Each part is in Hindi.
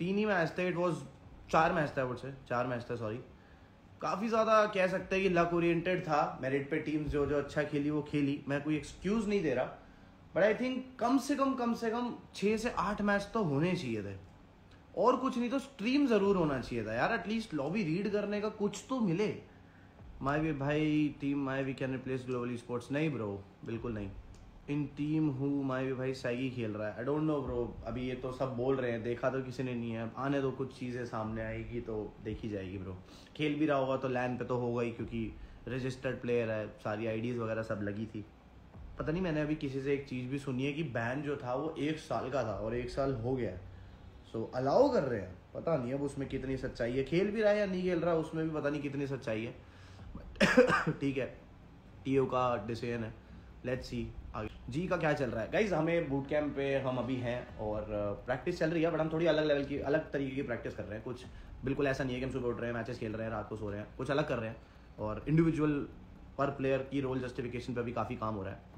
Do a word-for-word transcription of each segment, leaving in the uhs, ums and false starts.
तीन ही मैच थे, इट वॉज चार मैच था मुझसे चार मैच था सॉरी। काफ़ी ज़्यादा कह सकते हैं कि लक ओरिएंटेड था। मेरिट पे टीम्स जो जो अच्छा खेली वो खेली, मैं कोई एक्सक्यूज़ नहीं दे रहा, बट आई थिंक कम से कम कम से कम छः से आठ मैच तो होने चाहिए थे, और कुछ नहीं तो स्ट्रीम ज़रूर होना चाहिए था यार। एटलीस्ट लॉबी रीड करने का कुछ तो मिले। माई वे भाई team my we can replace global sports, नहीं ब्रो बिल्कुल नहीं। इन टीम हूँ माई वे भाई सैगी खेल रहा है, आई डोंट नो ब्रो। अभी ये तो सब बोल रहे हैं, देखा तो किसी ने नहीं है, आने दो, कुछ चीज़ें सामने आएगी तो देखी जाएगी ब्रो। खेल भी रहा होगा तो लैन पे तो होगा ही, क्योंकि रजिस्टर्ड प्लेयर है, सारी आईडीज़ वगैरह सब लगी थी। पता नहीं, मैंने अभी किसी से एक चीज़ भी सुनी है कि बैन जो था वो एक साल का था और एक साल हो गया, सो so, अलाउ कर रहे हैं। पता नहीं अब उसमें कितनी सच्चाई है, खेल भी रहा है या नहीं खेल रहा उसमें भी पता नहीं कितनी सच्चाई है, बट ठीक है टीओ का डिसीजन है, लेट्स सी आगे जी का क्या चल रहा है। गाइज हमें बूट कैम्प पे हम अभी हैं और प्रैक्टिस चल रही है, बट हम थोड़ी अलग लेवल की अलग तरीके की प्रैक्टिस कर रहे हैं। कुछ बिल्कुल ऐसा नहीं है कि हम सुबह उठ रहे हैं, मैचेस खेल रहे हैं, रात को सो रहे हैं, कुछ अलग कर रहे हैं। और इंडिविजुअल पर प्लेयर की रोल जस्टिफिकेशन पर भी काफ़ी काम हो रहा है।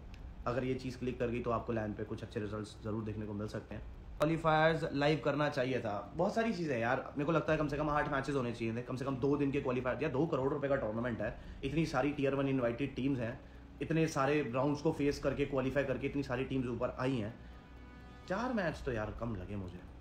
अगर ये चीज़ क्लिक कर गई तो आपको लैन पे कुछ अच्छे रिजल्ट्स ज़रूर देखने को मिल सकते हैं। क्वालीफायर्स लाइव करना चाहिए था, बहुत सारी चीज़ें यार। मेरे को लगता है कम से कम आठ मैचेस होने चाहिए थे, कम से कम दो दिन के क्वालीफायर या दो करोड़ रुपए का टूर्नामेंट है, इतनी सारी टीयर वन इन्वाइटेड टीम्स हैं, इतने सारे राउंड्स को फेस करके क्वालीफाई करके इतनी सारी टीम्स ऊपर आई हैं। चार मैच तो यार कम लगे मुझे।